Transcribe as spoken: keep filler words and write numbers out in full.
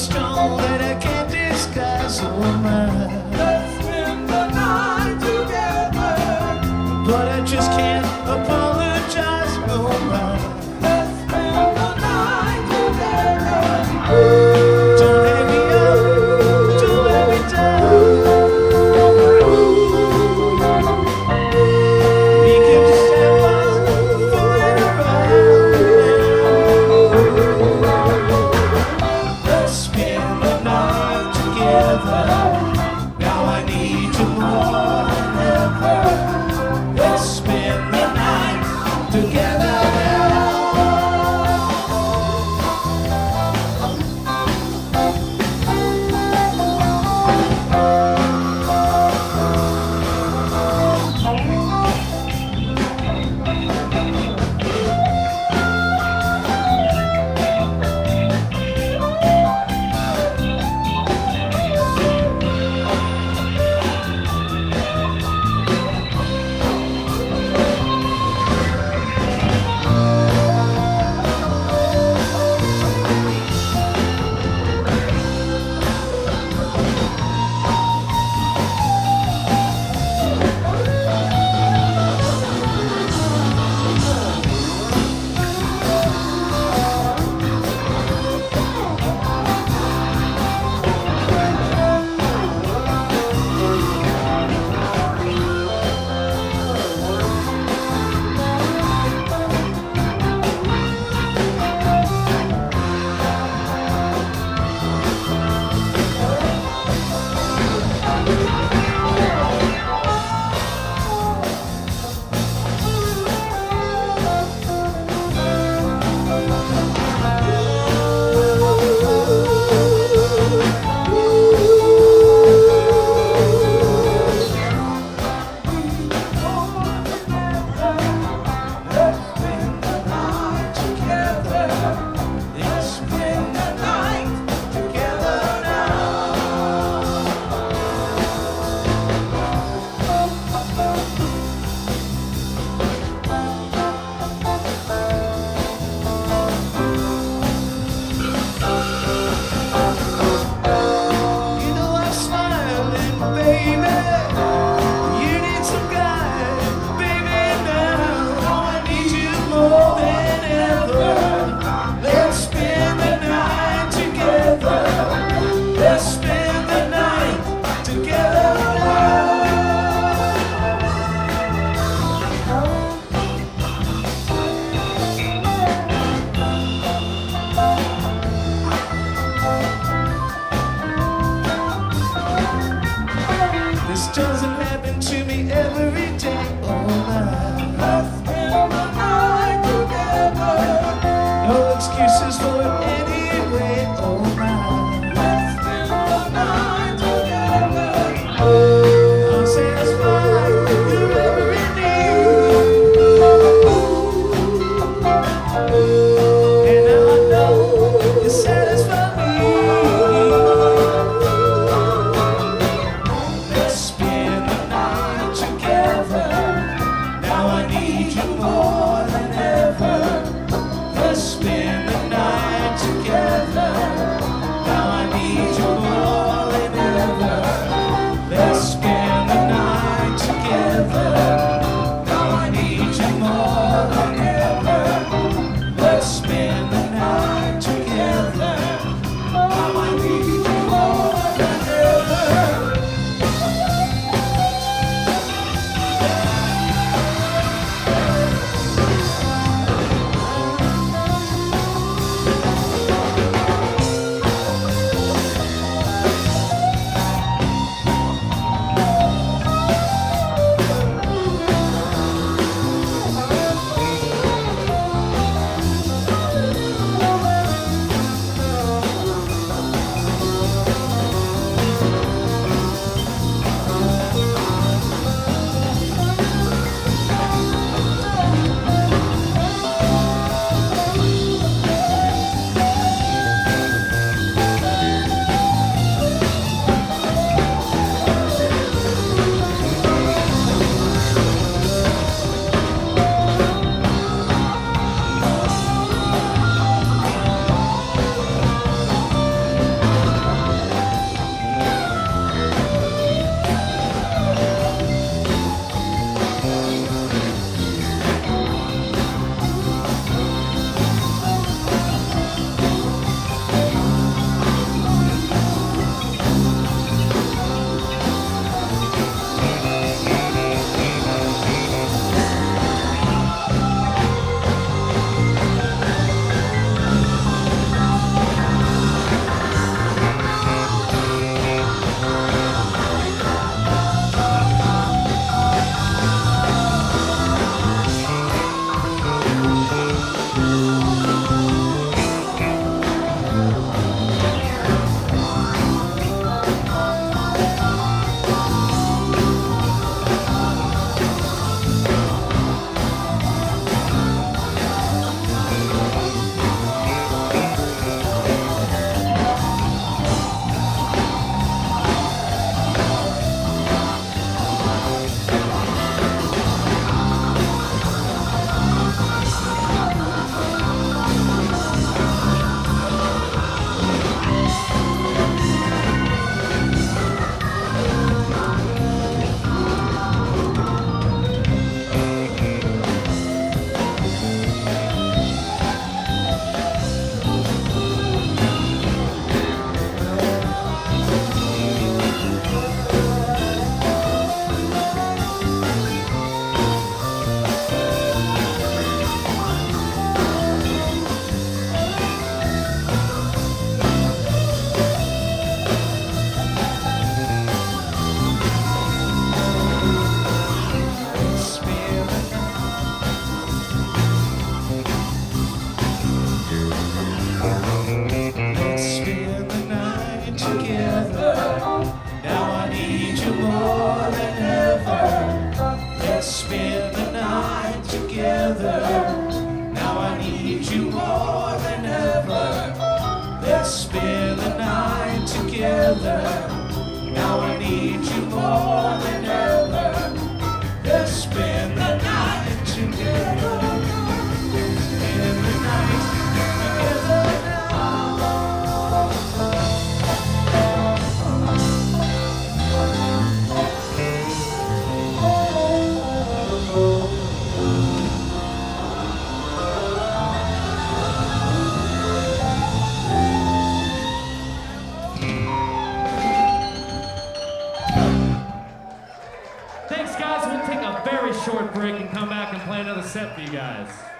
strong that I can't disguise a woman. Let's spend the night together, but I just can't apologize no more. Let's spend the night together. it together. Now I need you more than ever. Let's spend the night together. Spend the night together now. Short break and come back and play another set for you guys.